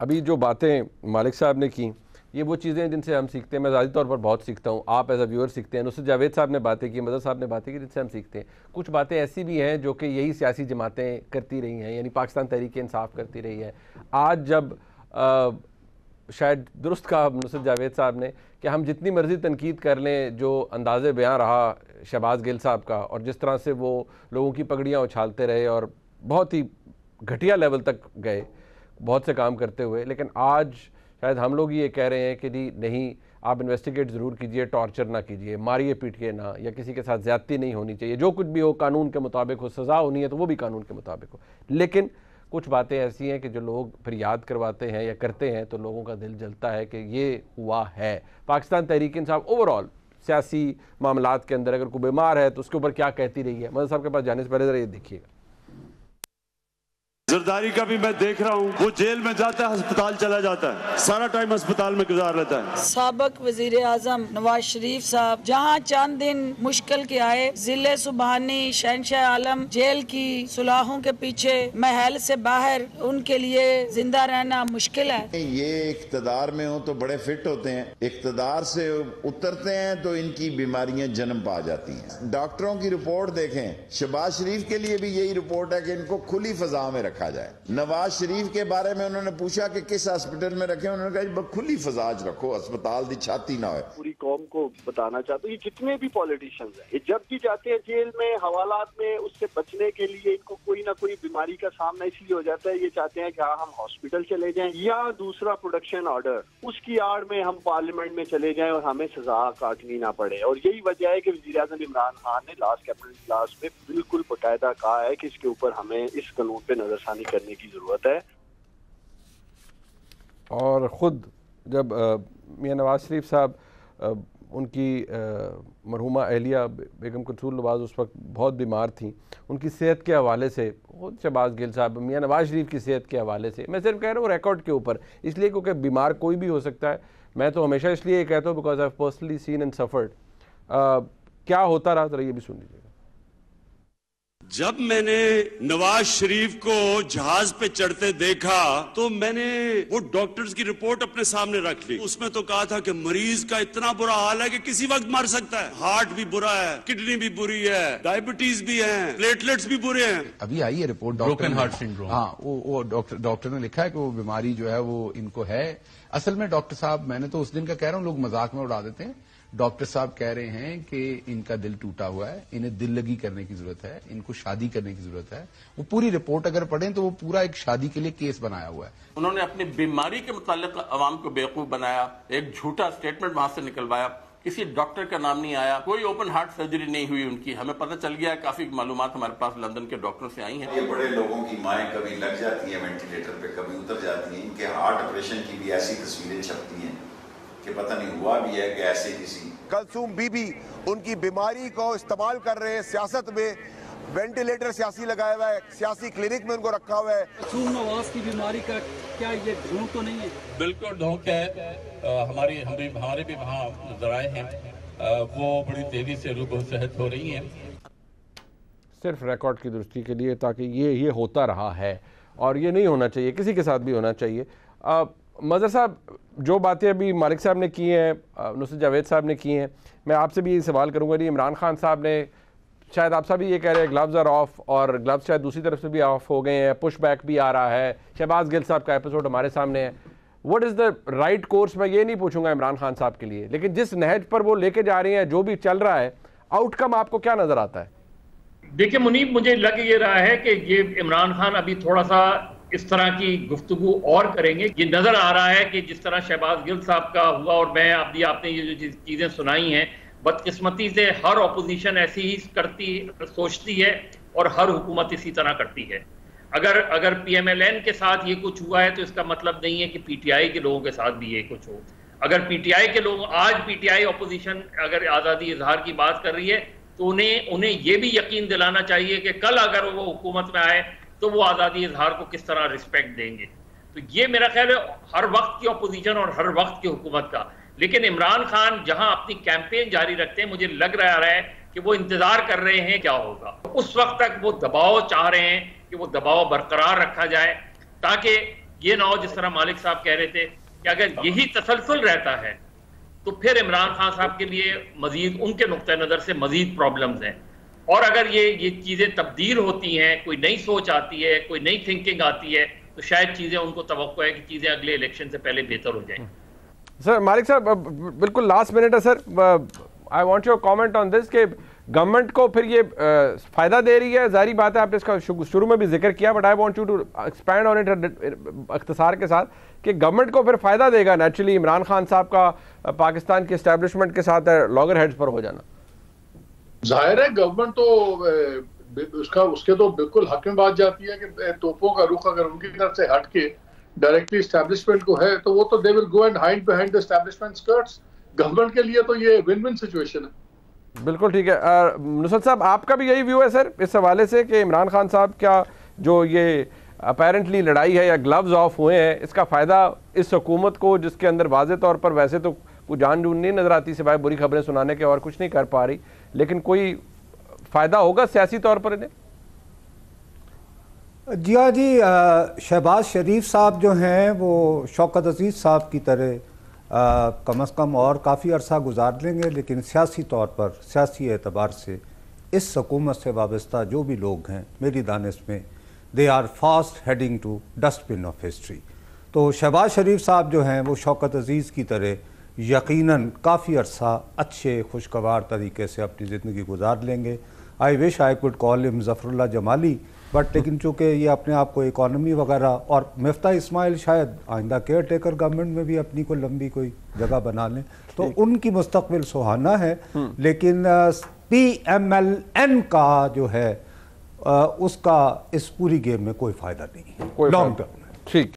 अभी जो बातें मालिक साहब ने की, ये वो चीज़ें जिनसे हम सीखते हैं, मैं ज़ाती तौर पर बहुत सीखता हूँ, आप एज अ व्यूअर सीखते हैं, नुसरत जावेद साहब ने बातें की, मदर साहब ने बातें की, जिनसे हम सीखते हैं। कुछ बातें ऐसी भी हैं जो कि यही सियासी जमातें करती रही हैं, यानी पाकिस्तान तहरीक-ए-इंसाफ करती रही है। आज जब शायद दुरुस्त कहा नुसरत जावेद साहब ने कि हम जितनी मर्ज़ी तनकीद कर लें, जो अंदाज़े बयां रहा शहबाज गिल साहब का और जिस तरह से वो लोगों की पगड़ियाँ उछालते रहे और बहुत ही घटिया लेवल तक गए बहुत से काम करते हुए, लेकिन आज शायद हम लोग ये कह रहे हैं कि जी नहीं, आप इन्वेस्टिगेट ज़रूर कीजिए, टॉर्चर ना कीजिए, मारिए पीटिए ना, या किसी के साथ ज़्यादती नहीं होनी चाहिए, जो कुछ भी हो कानून के मुताबिक हो, सज़ा होनी है तो वो भी कानून के मुताबिक हो। लेकिन कुछ बातें ऐसी हैं कि जो लोग फिर याद करवाते हैं या करते हैं तो लोगों का दिल जलता है कि ये हुआ है। पाकिस्तान तहरीक-ए-इंसाफ ओवरऑल सियासी मामलात के अंदर अगर कोई बीमार है तो उसके ऊपर क्या कहती रही है, मदर साहब के पास जाने से पहले ज़रा ये देखिएगा। जरदारी का भी मैं देख रहा हूँ, वो जेल में जाता है, अस्पताल चला जाता है, सारा टाइम अस्पताल में गुजार लेता है। साबिक़ वज़ीरे आज़म नवाज शरीफ साहब जहाँ चंद दिन मुश्किल के आए, जिले सुबहानी शहनशाह आलम जेल की सुलाहों के पीछे महल से बाहर, उनके लिए जिंदा रहना मुश्किल है। ये इक़्तिदार में हो तो बड़े फिट होते हैं, इक़्तिदार से उतरते हैं तो इनकी बीमारियाँ जन्म पा जाती हैं। डॉक्टरों की रिपोर्ट देखें, शहबाज शरीफ के लिए भी यही रिपोर्ट है कि इनको खुली फ़ज़ा में रखा जाए। नवाज शरीफ के बारे में उन्होंने पूछा कि किस हॉस्पिटल में रखे, उन्होंने कहा खुली फजाज रखो, अस्पताल दी छाती ना हो। पूरी कौम को बताना चाहता हूँ, ये जितने भी पॉलिटिशियंस हैं, ये जब भी जाते हैं जेल में, हवालात में, उससे बचने के लिए इनको कोई ना कोई बीमारी का सामना इसलिए हो जाता है, ये चाहते हैं कि हाँ हम हॉस्पिटल चले जाएं, या दूसरा प्रोडक्शन ऑर्डर उसकी आड़ में हम पार्लियामेंट में चले जाएं और हमें सजा काटनी ना पड़े। और यही वजह है कि वज़ीर आज़म इमरान खान ने लास्ट कैबिनेट इजलास में बिल्कुल बाकायदा कहा है कि इसके ऊपर हमें इस कानून पे नजर करने की जरूरत है। और ख़ुद जब मियाँ नवाज शरीफ साहब, उनकी मरहूमा अहलिया बेगम कुलसूम नवाज़ उस वक्त बहुत बीमार थीं, उनकी सेहत के हवाले से ख़ुद शहबाज गिल साहब मियाँ नवाज शरीफ की सेहत के हवाले से, मैं सिर्फ कह रहा हूँ रिकॉर्ड के ऊपर, इसलिए क्योंकि बीमार कोई भी हो सकता है। मैं तो हमेशा इसलिए कहता हूँ because I personally seen and suffered. क्या होता रहा जरा ये भी सुन लीजिएगा। जब मैंने नवाज शरीफ को जहाज पे चढ़ते देखा तो मैंने वो डॉक्टर्स की रिपोर्ट अपने सामने रख ली, उसमें तो कहा था कि मरीज का इतना बुरा हाल है कि किसी वक्त मर सकता है, हार्ट भी बुरा है, किडनी भी बुरी है, डायबिटीज भी है, प्लेटलेट्स भी बुरे हैं। अभी आई है रिपोर्ट ब्रोकन हार्ट सिंड्रोम। हाँ, वो डॉक्टर ने लिखा है कि वो बीमारी जो है वो इनको है। असल में डॉक्टर साहब, मैंने तो उस दिन का कह रहा हूँ, लोग मजाक में उड़ा देते हैं, डॉक्टर साहब कह रहे हैं कि इनका दिल टूटा हुआ है, इन्हें दिल लगी करने की जरूरत है, इनको शादी करने की जरूरत है। वो पूरी रिपोर्ट अगर पढ़ें तो वो पूरा एक शादी के लिए केस बनाया हुआ है। उन्होंने अपनी बीमारी के मुतालिक आवाम को बेवकूफ बनाया, एक झूठा स्टेटमेंट वहां से निकलवाया, किसी डॉक्टर का नाम नहीं आया, कोई ओपन हार्ट सर्जरी नहीं हुई उनकी। हमें पता चल गया, काफी मालूमात हमारे पास लंदन के डॉक्टर से आई हैं। ये बड़े लोगों की माएँ कभी लग जाती है वेंटिलेटर पे, कभी उतर जाती है, इनके हार्ट ऑपरेशन की भी ऐसी तस्वीरें छपती हैं कि पता नहीं हुआ भी है कि ऐसे किसी। कुलसूम बीबी उनकी बीमारी को इस्तेमाल कर रहे हैं सियासत में, वेंटिलेटर सियासी लगाया हुआ है, सियासी क्लिनिक में उनको रखा हुआ है। कुलसूम नवाज की बीमारी का क्या ये झूठ तो नहीं है? बिल्कुल झूठ है। हमारे भी वहाँ जराए हैं, वो बड़ी तेजी से रूबरू सेहत हो रही है। सिर्फ रिकॉर्ड की दुरुस्ती के लिए, ताकि ये होता रहा है और ये नहीं होना चाहिए, किसी के साथ भी होना चाहिए। मज़र साहब, जो बातें अभी मालिक साहब ने की हैं, नुसरत जावेद साहब ने की हैं, मैं आपसे भी ये सवाल करूँगा जी। इमरान खान साहब ने, शायद आप साहब भी ये कह रहे हैं, ग्लव्स आर ऑफ, और ग्लव्स शायद दूसरी तरफ से भी ऑफ हो गए हैं, पुश बैक भी आ रहा है, शहबाज गिल साहब का एपिसोड हमारे सामने है। What is the right course, मैं ये नहीं पूछूंगा इमरान खान साहब के लिए, लेकिन जिस नहज पर वो लेके जा रहे हैं, जो भी चल रहा है, आउटकम आपको क्या नज़र आता है? देखिए मुनीब, मुझे लग ये रहा है कि ये इमरान खान अभी थोड़ा सा इस तरह की गुफ्तगू और करेंगे। ये नजर आ रहा है कि जिस तरह शहबाज गिल साहब का हुआ, और मैं अभी आपने ये जो चीजें सुनाई हैं, बदकिस्मती से हर अपोजिशन ऐसी ही करती सोचती है और हर हुकूमत इसी तरह करती है। अगर PMLN के साथ ये कुछ हुआ है तो इसका मतलब नहीं है कि PTI के लोगों के साथ भी ये कुछ हो। अगर PTI के लोग, आज PTI अपोजिशन अगर आज़ादी इजहार की बात कर रही है तो उन्हें ये भी यकीन दिलाना चाहिए कि कल अगर वो हुकूमत में आए तो वो आज़ादी इजहार को किस तरह रिस्पेक्ट देंगे। तो ये मेरा ख्याल है हर वक्त की अपोजिशन और हर वक्त की हुकूमत का। लेकिन इमरान खान जहां अपनी कैंपेन जारी रखते हैं, मुझे लग रहा है कि वो इंतजार कर रहे हैं क्या होगा। उस वक्त तक वो दबाव चाह रहे हैं कि वो दबाव बरकरार रखा जाए, ताकि ये ना हो जिस तरह मालिक साहब कह रहे थे कि अगर यही तसलसल रहता है तो फिर इमरान खान साहब के लिए मजीद उनके नुक्ते नज़र से मजीद प्रॉब्लम्स हैं। और अगर ये चीज़ें तब्दील होती हैं, कोई नई सोच आती है, कोई नई थिंकिंग आती है, तो शायद चीज़ें उनको तवक्को है कि चीज़ें अगले इलेक्शन से पहले बेहतर हो जाएं। सर मालिक साहब बिल्कुल लास्ट मिनट है sir, I want your comment on this के गवर्नमेंट को फिर ये फ़ायदा दे रही है, जारी बात है, आपने इसका शुरू में भी जिक्र किया, but I want you to expand on it अख्तसार के साथ कि गवर्नमेंट को फिर फ़ायदा देगा नेचुरली इमरान खान साहब का पाकिस्तान के इस्टेब्लिशमेंट के साथ लॉगर हेड्स पर हो जाना। जाहिर है गवर्नमेंट तो उसके तो बिल्कुल हक में बात जाती है कि तोपों का रुख अगर उनकी तरफ से हट के डायरेक्टली इस्टेब्लिशमेंट को है तो वो तो they will go and hide behind the establishment skirts. Government के लिए तो ये विन विन सिचुएशन है। बिल्कुल ठीक है, नुसरत साहब आपका भी यही व्यू है सर इस हवाले से कि इमरान खान साहब क्या जो ये अपेरेंटली लड़ाई है या ग्लव्स ऑफ हुए हैं, इसका फ़ायदा इस हुकूमत को जिसके अंदर वाज़े तौर पर वैसे तो कोई जानबूझ नहीं नज़र आती सिवाय बुरी खबरें सुनाने के और कुछ नहीं कर पा रही, लेकिन कोई फ़ायदा होगा सियासी तौर पर इन्हें? जी हाँ जी, शहबाज शरीफ साहब जो हैं वो शौकत अजीज़ साहब की तरह कम से कम और काफ़ी अरसा गुजार लेंगे, लेकिन सियासी तौर पर सियासी एतबार से इस हकूमत से वाबस्ता जो भी लोग हैं मेरी दानिश में they are fast heading to dustbin of history. तो शहबाज शरीफ साहब जो हैं वो शौकत अजीज़ की तरह यकीनन काफ़ी अरसा अच्छे खुशगवार तरीके से अपनी ज़िंदगी गुजार लेंगे। I wish I could call him Zafrullah Jamali, but लेकिन चूँकि ये अपने आप को इकॉनमी वगैरह और मिफ्ता इस्माइल शायद आइंदा केयर टेकर गवर्नमेंट में भी अपनी को लंबी कोई जगह बना लें तो उनकी मुस्तकबिल सुहाना है। लेकिन PMLN का जो है उसका इस पूरी गेम में कोई फ़ायदा नहीं है लॉन्ग टर्म में। ठीक।